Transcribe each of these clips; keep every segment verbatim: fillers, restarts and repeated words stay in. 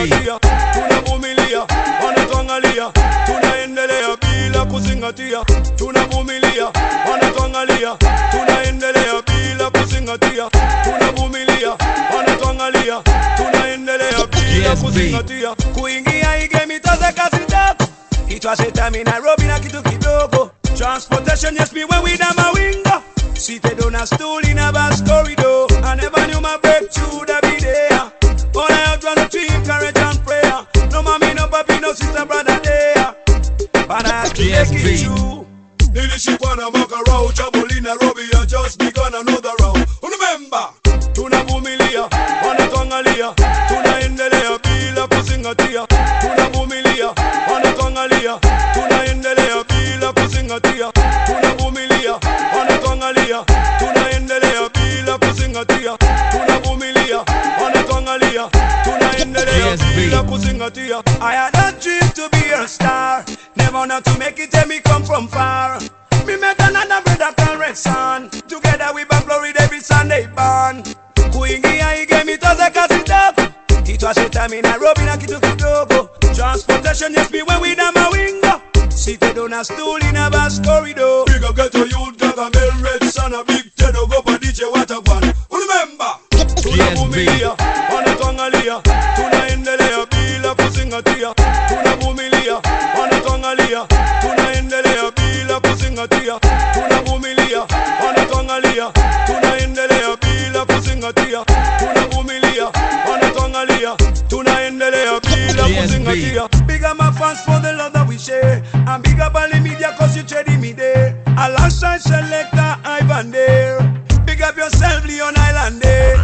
Kuzingatia, tunavumilia, wanatuangalia, tunaendelea bila kuzingatia, tunavumilia, wanatuangalia, tunaendelea bila kuzingatia, tunavumilia, wanatuangalia, tunaendelea bila kuzingatia, kuingia igemi taze kazi tatu, kichwa shetani Nairobi na kitu kidogo, transportation yes me when we na mawinga, seated on a stool in a bus corridor, I never knew my breakthrough that be there. All I have done is dream, courage and prayer. No mommy, no papi, no sister, brother there. But I have to make it true. Leadership wanna walk around, trouble in Nairobi, I just begun another round. Remember, tunavumilia, wanatuangalia, tunaendelea bila kuzingatia. Tunavumilia, wanatuangalia, tunaendelea bila kuzingatia. Tunavumilia, wanatuangalia, tunaendelea bila kuzingatia. Tunavumilia, wanatuangalia, tunaendelea bila kuzingatia. I had a dream to be a star, never not to make it, and me come from far. Me met another brother called Red Sun, together we back glory every Sunday ban. Kuingia igemi toze kazi tatu, kichwa shetani Nairobi na kitu kidogo, transportation yes me when we na mawinga, seated on a stool in a bus corridor. Big up ghetto youth, gaga male Red Sun, a big tedo go pa D J Watagwan. Remember, tunavumilia, wanatuangalia, tunaendelea bila kuzingatia, tunavumilia, wanatuangalia, tunaendelea bila kuzingatia, tunavumilia, wanatuangalia, tunaendelea bila kuzingatia, tunavumilia, wanatuangalia, tunaendelea bila kuzingatia. Big up my fans for the love that we share, and big up all the media cause you trading me there, alongside selector Ivan there. Big up yourself Leon Island eh.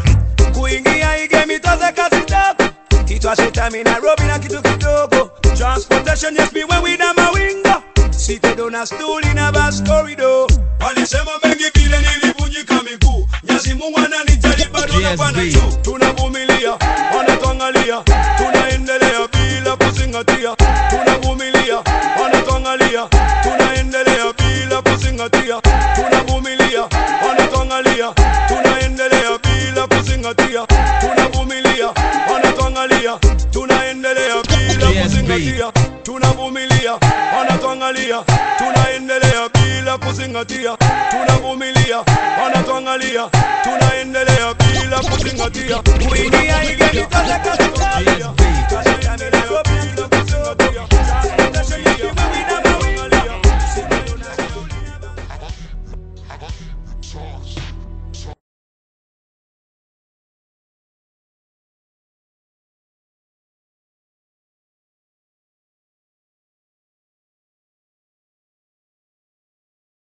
Kuingia igemi toze kazi tatu, kichwa shetani Nairobi na kitu kidogo, transportation yes me when we na mawinga, seated on a stool in a bus corridor. Walisema mengi vile nilivunjika miguu, nyasi Mungu ananijali bado napanda juu. Tunavumilia, wanatuangalia, tunaendelea bila kuzingatia, tunavumilia, wanatuangalia, tunaendelea bila kuzingatia, tunavumilia, wanatuangalia, tunaendelea bila kuzingatia, tunavumilia, wanatuangalia, tunaendelea bila kuzingatia, tunavumilia, wanatuangalia, tunaendelea bila kuzingatia, tunavumilia, wanatuangalia, tunaendelea bila kuzingatia, kuingia igemi toze kazi tatu.